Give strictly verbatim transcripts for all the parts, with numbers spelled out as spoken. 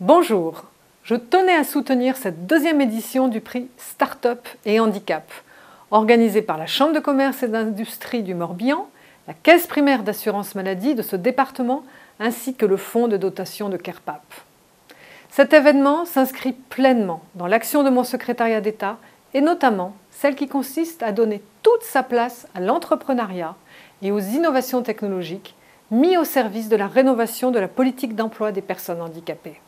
Bonjour, je tenais à soutenir cette deuxième édition du prix Start-up et Handicap, organisé par la Chambre de commerce et d'industrie du Morbihan, la caisse primaire d'assurance maladie de ce département ainsi que le fonds de dotation de Kerpape. Cet événement s'inscrit pleinement dans l'action de mon secrétariat d'État et notamment celle qui consiste à donner toute sa place à l'entrepreneuriat et aux innovations technologiques mis au service de la rénovation de la politique d'emploi des personnes handicapées.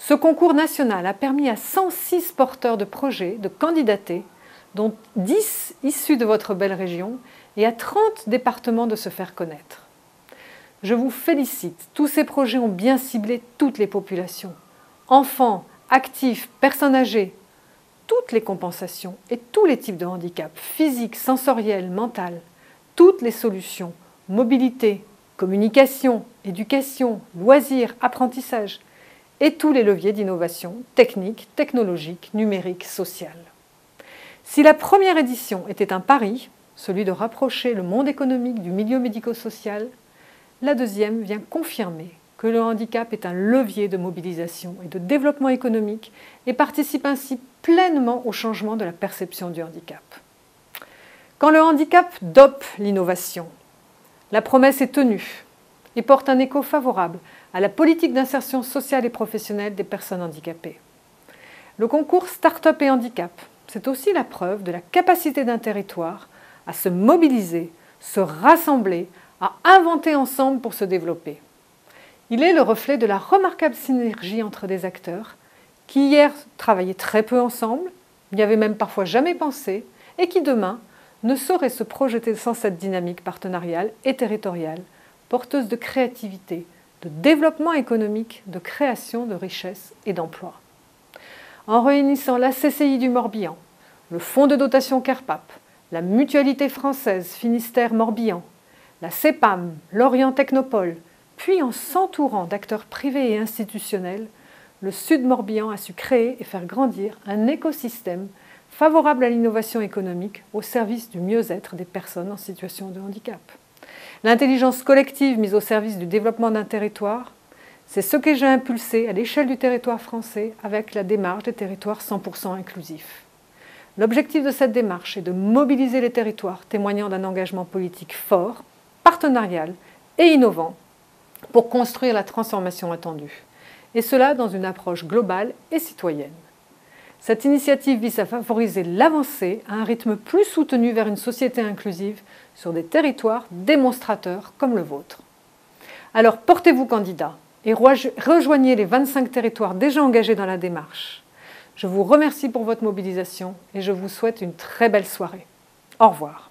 Ce concours national a permis à cent six porteurs de projets de candidater, dont dix issus de votre belle région, et à trente départements de se faire connaître. Je vous félicite, tous ces projets ont bien ciblé toutes les populations. Enfants, actifs, personnes âgées, toutes les compensations et tous les types de handicaps, physiques, sensoriels, mentaux, toutes les solutions, mobilité, communication, éducation, loisirs, apprentissage, et tous les leviers d'innovation technique, technologique, numérique, sociale. Si la première édition était un pari, celui de rapprocher le monde économique du milieu médico-social, la deuxième vient confirmer que le handicap est un levier de mobilisation et de développement économique et participe ainsi pleinement au changement de la perception du handicap. Quand le handicap dope l'innovation, la promesse est tenue et porte un écho favorable à la politique d'insertion sociale et professionnelle des personnes handicapées. Le concours Start-up et Handicap, c'est aussi la preuve de la capacité d'un territoire à se mobiliser, se rassembler, à inventer ensemble pour se développer. Il est le reflet de la remarquable synergie entre des acteurs qui hier travaillaient très peu ensemble, n'y avaient même parfois jamais pensé, et qui demain ne sauraient se projeter sans cette dynamique partenariale et territoriale, porteuse de créativité, de développement économique, de création de richesses et d'emplois. En réunissant la C C I du Morbihan, le Fonds de dotation Kerpape, la Mutualité française Finistère-Morbihan, la C E P A M, Lorient Technopole, puis en s'entourant d'acteurs privés et institutionnels, le Sud-Morbihan a su créer et faire grandir un écosystème favorable à l'innovation économique au service du mieux-être des personnes en situation de handicap. L'intelligence collective mise au service du développement d'un territoire, c'est ce que j'ai impulsé à l'échelle du territoire français avec la démarche des territoires cent pour cent inclusifs. L'objectif de cette démarche est de mobiliser les territoires témoignant d'un engagement politique fort, partenarial et innovant pour construire la transformation attendue, et cela dans une approche globale et citoyenne. Cette initiative vise à favoriser l'avancée à un rythme plus soutenu vers une société inclusive sur des territoires démonstrateurs comme le vôtre. Alors portez-vous candidat et rejoignez les vingt-cinq territoires déjà engagés dans la démarche. Je vous remercie pour votre mobilisation et je vous souhaite une très belle soirée. Au revoir.